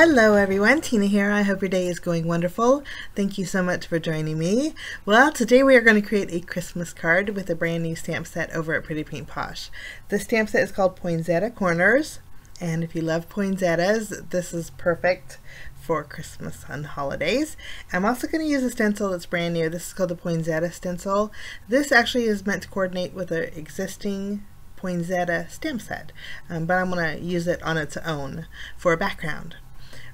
Hello everyone, Tina here. I hope your day is going wonderful. Thank you so much for joining me. Well, today we are going to create a Christmas card with a brand new stamp set over at Pretty Pink Posh. This stamp set is called Poinsettia Corners, and if you love poinsettias, this is perfect for Christmas and holidays. I'm also going to use a stencil that's brand new. This is called the Poinsettia Stencil. This actually is meant to coordinate with an existing poinsettia stamp set, but I'm going to use it on its own for a background.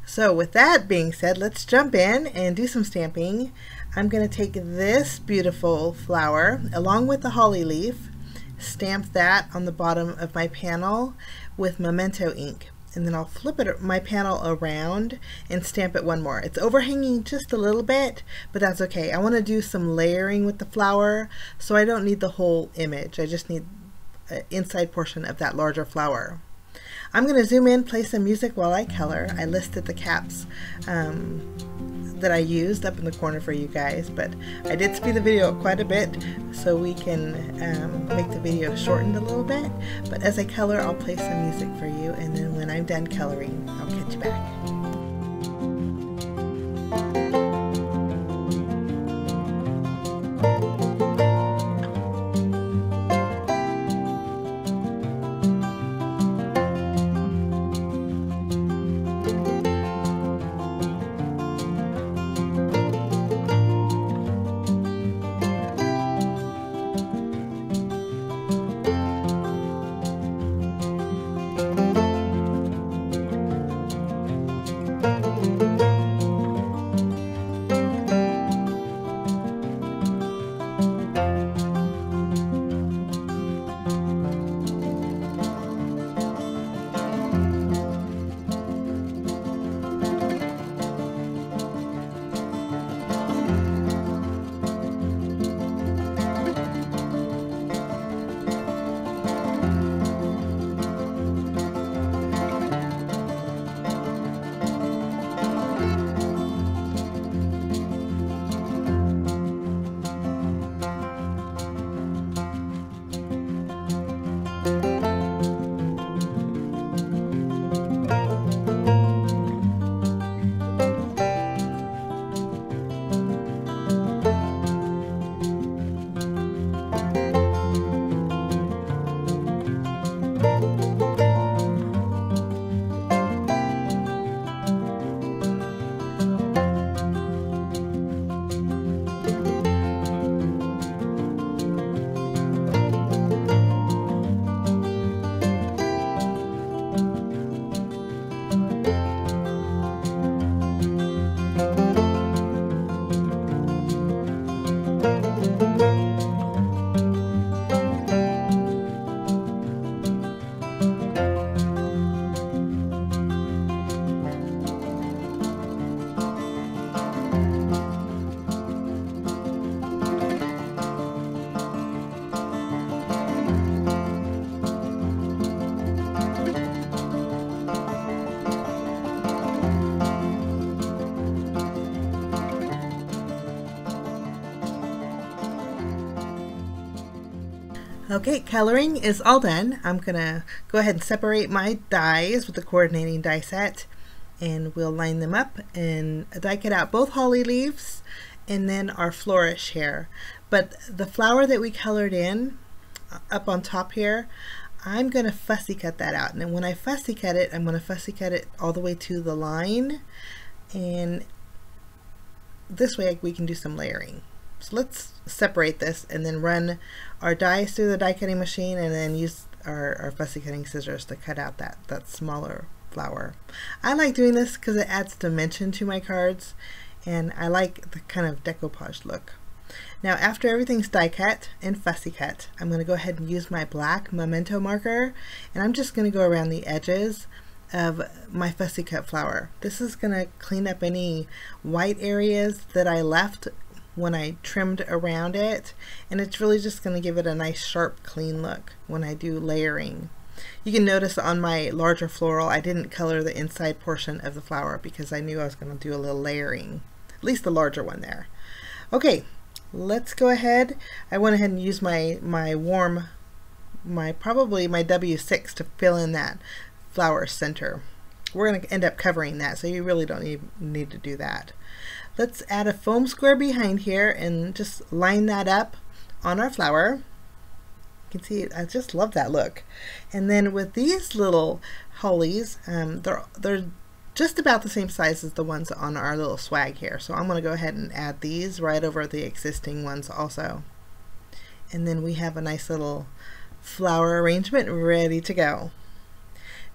So with that being said, let's jump in and do some stamping. I'm going to take this beautiful flower along with the holly leaf, stamp that on the bottom of my panel with Memento ink, and then I'll flip it, my panel around, and stamp it one more. It's overhanging just a little bit, but that's okay. I want to do some layering with the flower, so I don't need the whole image. I just need an inside portion of that larger flower. I'm going to zoom in, play some music while I color. I listed the caps that I used up in the corner for you guys, but I did speed the video up quite a bit so we can make the video shortened a little bit. But as I color, I'll play some music for you, and then when I'm done coloring, I'll catch you back. Okay, coloring is all done. I'm gonna go ahead and separate my dies with the coordinating die set, and we'll line them up and die cut out both holly leaves and then our flourish here. But the flower that we colored in up on top here, I'm gonna fussy cut that out. And when I fussy cut it, I'm gonna fussy cut it all the way to the line, and this way we can do some layering. So let's separate this and then run our dies through the die cutting machine and then use our fussy cutting scissors to cut out that smaller flower. I like doing this because it adds dimension to my cards, and I like the kind of decoupage look. Now after everything's die cut and fussy cut, I'm going to go ahead and use my black Memento marker, and I'm just going to go around the edges of my fussy cut flower. This is going to clean up any white areas that I left when I trimmed around it, and it's really just going to give it a nice sharp clean look when I do layering. You can notice on my larger floral I didn't color the inside portion of the flower because I knew I was going to do a little layering, at least the larger one there. Okay, let's go ahead. I went ahead and used my probably my W6 to fill in that flower center. we're going to end up covering that, so you really don't need to do that. Let's add a foam square behind here and just line that up on our flower. You can see, I just love that look. And then with these little hollies, they're just about the same size as the ones on our little swag here. So I'm going to go ahead and add these right over the existing ones also. And then we have a nice little flower arrangement ready to go.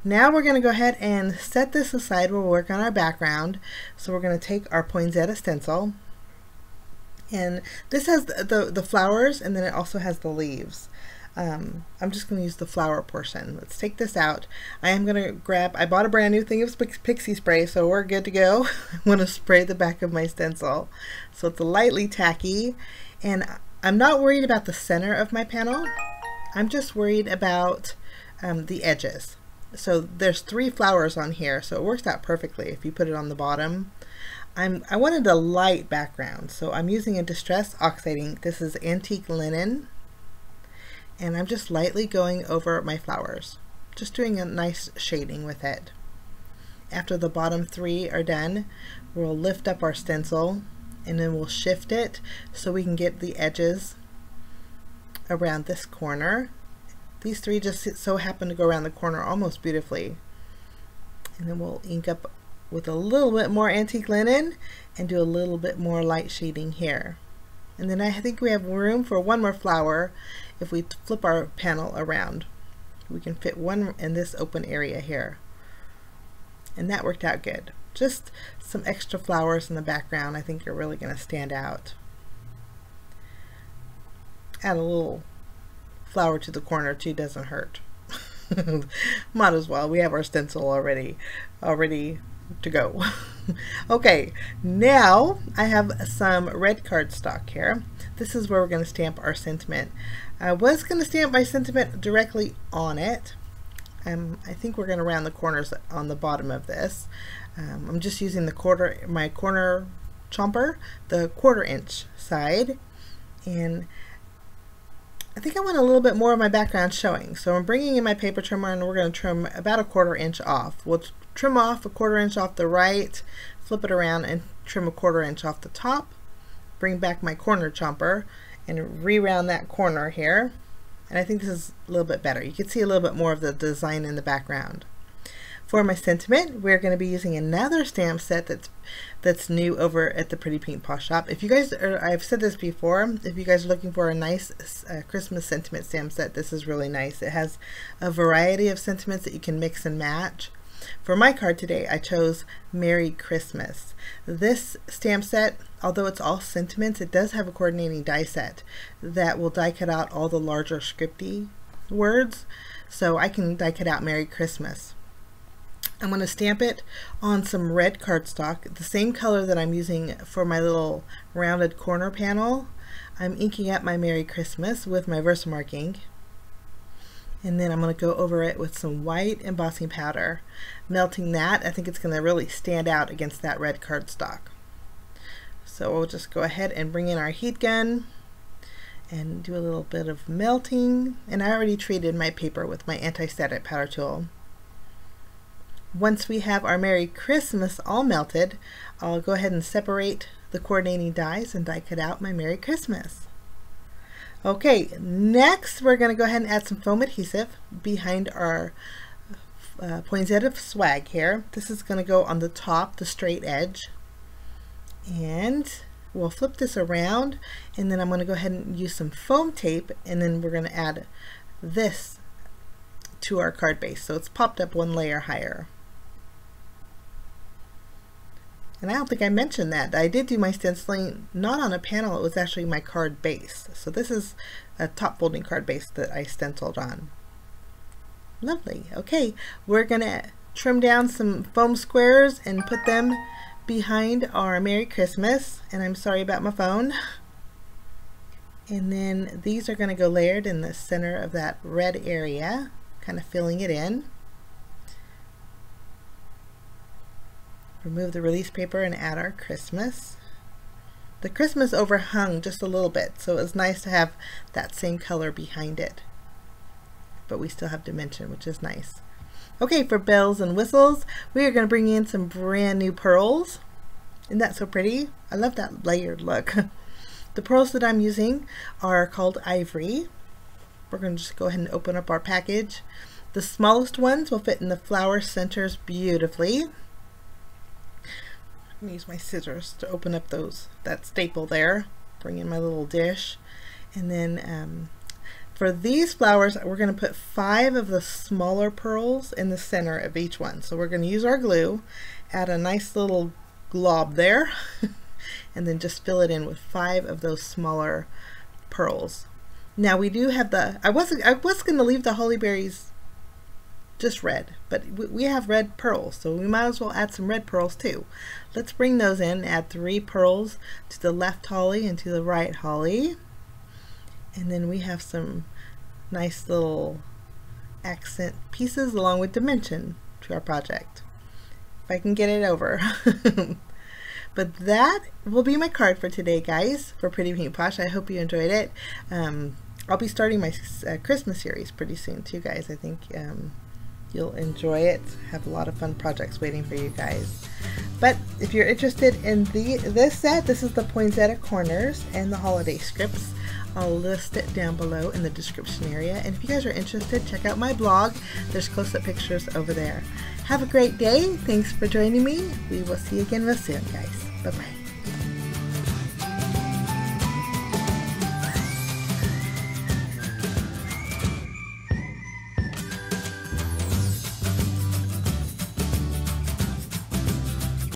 Now we're going to go ahead and set this aside. We'll work on our background. So we're going to take our poinsettia stencil, and this has the flowers, and then it also has the leaves. I'm just going to use the flower portion. Let's take this out. I am going to grab, I bought a brand new thing of pixie spray, so we're good to go. I want to spray the back of my stencil. So it's lightly tacky, and I'm not worried about the center of my panel. I'm just worried about the edges. So there's three flowers on here, so it works out perfectly if you put it on the bottom. I wanted a light background, so I'm using a Distress Oxide Ink. This is Antique Linen. And I'm just lightly going over my flowers, just doing a nice shading with it. After the bottom three are done, we'll lift up our stencil, and then we'll shift it so we can get the edges around this corner. These three just so happen to go around the corner almost beautifully. And then we'll ink up with a little bit more Antique Linen and do a little bit more light shading here. And then I think we have room for one more flower. If we flip our panel around, we can fit one in this open area here. And that worked out good. Just some extra flowers in the background, I think, are really going to stand out. Add a little flower to the corner too, doesn't hurt. Might as well, we have our stencil already to go. Okay, now I have some red cardstock here. This is where we're going to stamp our sentiment. I was going to stamp my sentiment directly on it. I think we're going to round the corners on the bottom of this. I'm just using the my corner chomper, the 1/4 inch side, and I think I want a little bit more of my background showing. So I'm bringing in my paper trimmer, and we're going to trim about a 1/4 inch off. We'll trim off a 1/4 inch off the right, flip it around and trim a 1/4 inch off the top, bring back my corner chomper and re-round that corner here. And I think this is a little bit better. You can see a little bit more of the design in the background. For my sentiment, we're going to be using another stamp set that's new over at the Pretty Pink Posh shop. If you guys are, I've said this before, if you guys are looking for a nice Christmas sentiment stamp set, this is really nice. It has a variety of sentiments that you can mix and match. For my card today, I chose Merry Christmas. This stamp set, although it's all sentiments, it does have a coordinating die set that will die cut out all the larger scripty words. So I can die cut out Merry Christmas. I'm going to stamp it on some red cardstock, the same color that I'm using for my little rounded corner panel. I'm inking up my Merry Christmas with my Versamark ink. And then I'm going to go over it with some white embossing powder. Melting that, I think it's going to really stand out against that red cardstock. So we'll just go ahead and bring in our heat gun and do a little bit of melting. And I already treated my paper with my anti-static powder tool. Once we have our Merry Christmas all melted, I'll go ahead and separate the coordinating dies and die cut out my Merry Christmas. Okay, next we're going to go ahead and add some foam adhesive behind our poinsettia swag here. This is going to go on the top, the straight edge. And we'll flip this around, and then I'm going to go ahead and use some foam tape, and then we're going to add this to our card base. So it's popped up one layer higher. And I don't think I mentioned that I did do my stenciling not on a panel, it was actually my card base. So this is a top folding card base that I stenciled on. Lovely. Okay, we're gonna trim down some foam squares and put them behind our Merry Christmas, and I'm sorry about my phone. And then these are gonna go layered in the center of that red area, kind of filling it in. Remove the release paper and add our Christmas. The Christmas overhung just a little bit, so it was nice to have that same color behind it. But we still have dimension, which is nice. Okay, for bells and whistles, we are going to bring in some brand new pearls. Isn't that so pretty? I love that layered look. The pearls that I'm using are called Ivory. We're going to just go ahead and open up our package. The smallest ones will fit in the flower centers beautifully. I'm going to use my scissors to open up that staple there. Bring in my little dish. And then for these flowers, we're going to put 5 of the smaller pearls in the center of each one. So we're going to use our glue, add a nice little glob there, and then just fill it in with 5 of those smaller pearls. Now we do have the, I was going to leave the holly berries just red, but we have red pearls, so we might as well add some red pearls too. Let's bring those in, add 3 pearls to the left holly and to the right holly. And then we have some nice little accent pieces along with dimension to our project. If I can get it over. But that will be my card for today, guys, for Pretty Pink Posh. I hope you enjoyed it. I'll be starting my Christmas series pretty soon too, guys. I think you'll enjoy it. Have a lot of fun projects waiting for you guys. But if you're interested in this set, this is the Poinsettia Corners and the Holiday Scripts. I'll list it down below in the description area. And if you guys are interested, check out my blog. There's close-up pictures over there. Have a great day. Thanks for joining me. We will see you again real soon, guys. Bye-bye.